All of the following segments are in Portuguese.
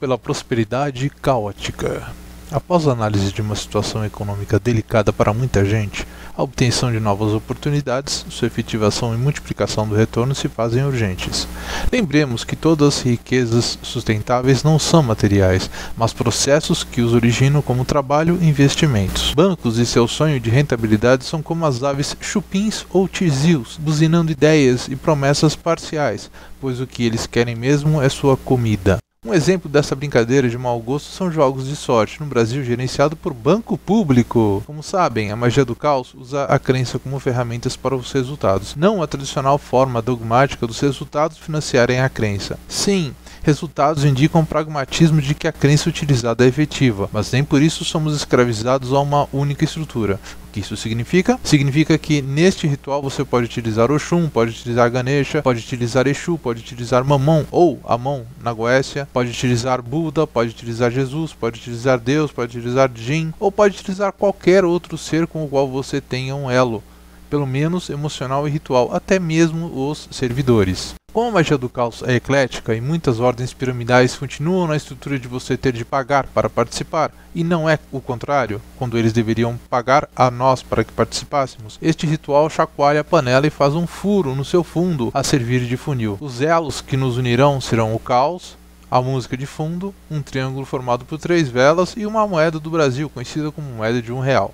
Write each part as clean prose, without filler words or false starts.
pela prosperidade caótica. Após a análise de uma situação econômica delicada para muita gente, a obtenção de novas oportunidades, sua efetivação e multiplicação do retorno se fazem urgentes. Lembremos que todas as riquezas sustentáveis não são materiais, mas processos que os originam como trabalho e investimentos. Bancos e seu sonho de rentabilidade são como as aves chupins ou tizios, buzinando ideias e promessas parciais, pois o que eles querem mesmo é sua comida. Um exemplo dessa brincadeira de mau gosto são jogos de sorte, no Brasil gerenciado por banco público. Como sabem, a magia do caos usa a crença como ferramentas para os resultados, não a tradicional forma dogmática dos resultados financiarem a crença. Sim, resultados indicam o pragmatismo de que a crença utilizada é efetiva, mas nem por isso somos escravizados a uma única estrutura. Isso significa? Significa que neste ritual você pode utilizar Oxum, pode utilizar Ganesha, pode utilizar Exu, pode utilizar Mamon ou Amon na Goécia, pode utilizar Buda, pode utilizar Jesus, pode utilizar Deus, pode utilizar Jin, ou pode utilizar qualquer outro ser com o qual você tenha um elo, pelo menos emocional e ritual, até mesmo os servidores. Como a magia do caos é eclética e muitas ordens piramidais continuam na estrutura de você ter de pagar para participar, e não é o contrário, quando eles deveriam pagar a nós para que participássemos, este ritual chacoalha a panela e faz um furo no seu fundo a servir de funil. Os elos que nos unirão serão o caos, a música de fundo, um triângulo formado por 3 velas e uma moeda do Brasil, conhecida como moeda de R$1.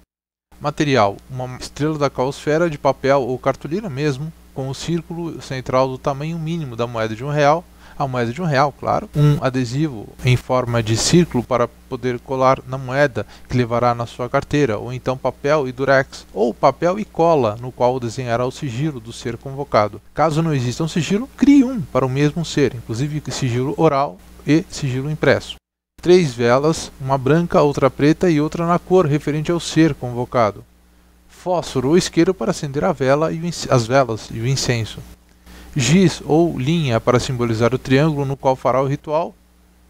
Material: uma estrela da caosfera de papel ou cartolina mesmo, com o círculo central do tamanho mínimo da moeda de R$1, a moeda de R$1, claro, um adesivo em forma de círculo para poder colar na moeda que levará na sua carteira, ou então papel e durex, ou papel e cola, no qual desenhará o sigilo do ser convocado. Caso não exista um sigilo, crie um para o mesmo ser, inclusive sigilo oral e sigilo impresso. 3 velas, uma branca, outra preta e outra na cor referente ao ser convocado. Fósforo ou isqueiro para acender a vela e as velas e o incenso. Giz ou linha para simbolizar o triângulo no qual fará o ritual.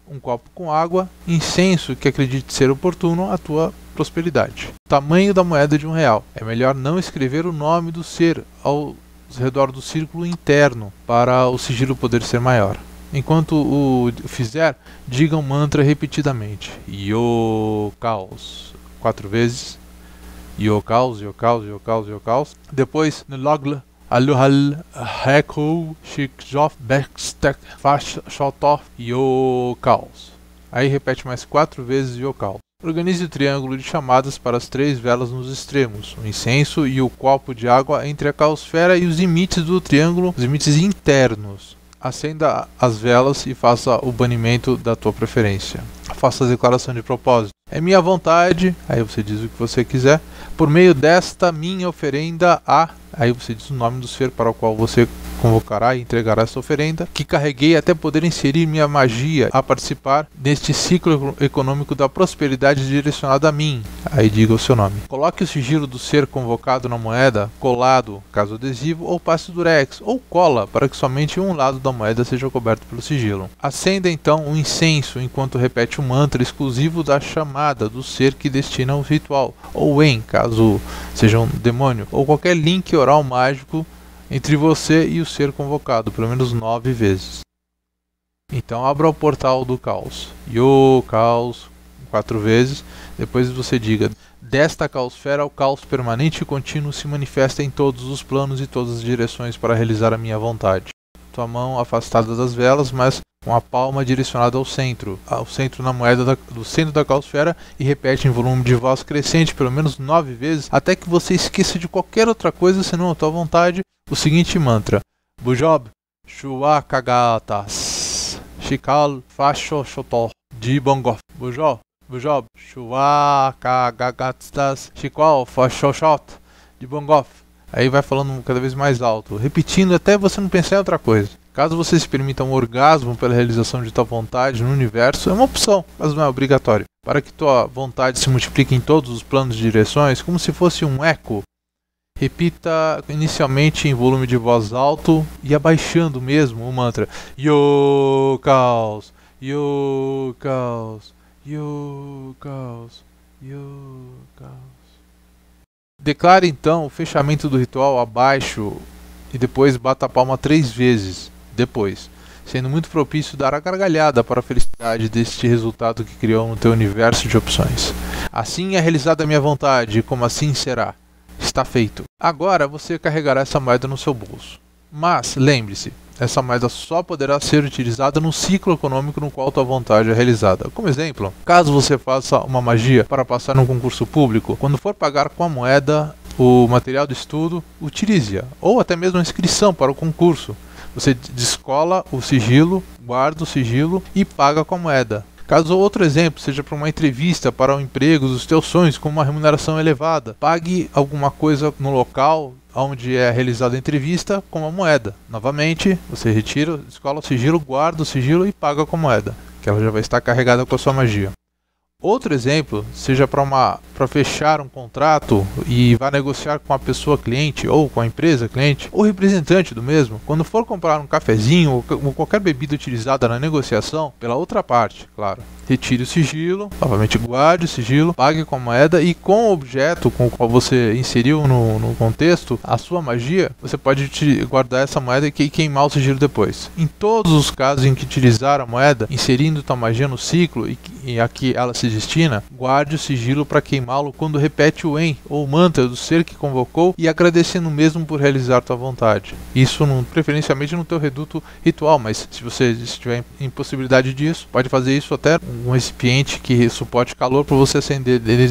Um copo com água. Incenso que acredite ser oportuno à tua prosperidade. Tamanho da moeda de R$1. É melhor não escrever o nome do ser ao redor do círculo interno para o sigilo poder ser maior. Enquanto o fizer, diga um mantra repetidamente. Yo caos. 4 vezes. Yocaus, Yocaus, Yocaus, Yocaus. Depois, Nlogl, Aluhal, Hekou, Shikjof, Bekstek, Fashotof, Yocaus. Aí repete mais 4 vezes Yocaus. Organize o triângulo de chamadas para as 3 velas nos extremos, o incenso e o copo de água entre a caosfera e os limites do triângulo, os limites internos. Acenda as velas e faça o banimento da tua preferência. Faça a declaração de propósito. É minha vontade, aí você diz o que você quiser, por meio desta minha oferenda a... Aí você diz o nome do ser para o qual você convocará e entregará essa oferenda, que carreguei até poder inserir minha magia a participar deste ciclo econômico da prosperidade direcionada a mim. Aí diga o seu nome. Coloque o sigilo do ser convocado na moeda, colado, caso adesivo, ou passe durex, ou cola, para que somente um lado da moeda seja coberto pelo sigilo. Acenda então o incenso enquanto repete o mantra exclusivo da chamada do ser que destina ao ritual, ou em, caso seja um demônio, ou qualquer link oral mágico entre você e o ser convocado, pelo menos 9 vezes. Então abra o portal do caos. Yo, caos, 4 vezes. Depois você diga, desta caosfera o caos permanente e contínuo se manifesta em todos os planos e todas as direções para realizar a minha vontade. Tua mão afastada das velas, mas com a palma direcionada ao centro na moeda do centro da caosfera, e repete em volume de voz crescente pelo menos 9 vezes, até que você esqueça de qualquer outra coisa senão a tua vontade, o seguinte mantra: Bujob, Shuakagatas, Shikal, Fashoshotol, Dibongof, Bujob, Bujob, Shuakagatas, Shikal, Fashoshot, Dibongof. Aí vai falando cada vez mais alto, repetindo até você não pensar em outra coisa. Caso você se permita um orgasmo pela realização de tua vontade no universo, é uma opção, mas não é obrigatório. Para que tua vontade se multiplique em todos os planos e direções, como se fosse um eco, repita inicialmente em volume de voz alto e abaixando mesmo o mantra. Yo caos, yo caos, yo caos, yo caos. Declare então o fechamento do ritual abaixo e depois bata a palma 3 vezes. Depois, sendo muito propício dar a gargalhada para a felicidade deste resultado que criou no teu universo de opções. Assim é realizada a minha vontade, como assim será. Está feito. Agora você carregará essa moeda no seu bolso. Mas, lembre-se, essa moeda só poderá ser utilizada no ciclo econômico no qual tua vontade é realizada. Como exemplo, caso você faça uma magia para passar num concurso público, quando for pagar com a moeda o material do estudo, utilize-a, ou até mesmo a inscrição para o concurso. Você descola o sigilo, guarda o sigilo e paga com a moeda. Caso outro exemplo seja para uma entrevista para o emprego dos teus sonhos com uma remuneração elevada, pague alguma coisa no local onde é realizada a entrevista com a moeda. Novamente, você retira, descola o sigilo, guarda o sigilo e paga com a moeda, que ela já vai estar carregada com a sua magia. Outro exemplo seja para fechar um contrato e vá negociar com a pessoa cliente ou com a empresa cliente ou representante do mesmo. Quando for comprar um cafezinho ou qualquer bebida utilizada na negociação, pela outra parte, claro, retire o sigilo, novamente guarde o sigilo, pague com a moeda e com o objeto com o qual você inseriu no contexto a sua magia, você pode guardar essa moeda e queimar o sigilo depois. Em todos os casos em que utilizar a moeda, inserindo tua magia no ciclo e a que ela se destina, guarde o sigilo para queimá-lo quando repete o em ou mantra do ser que convocou e agradecendo mesmo por realizar tua vontade. Isso preferencialmente no teu reduto ritual, mas se você estiver em possibilidade disso, pode fazer isso até um recipiente que suporte calor para você acender dele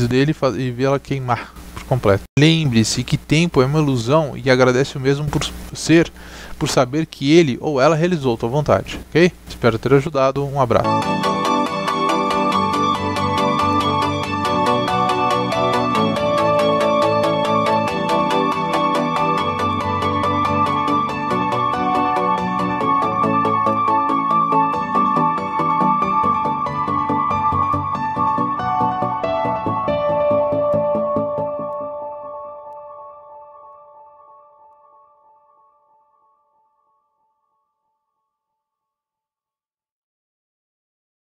e vê-la queimar por completo. Lembre-se que tempo é uma ilusão e agradece o mesmo por saber que ele ou ela realizou tua vontade, ok? Espero ter ajudado. Um abraço.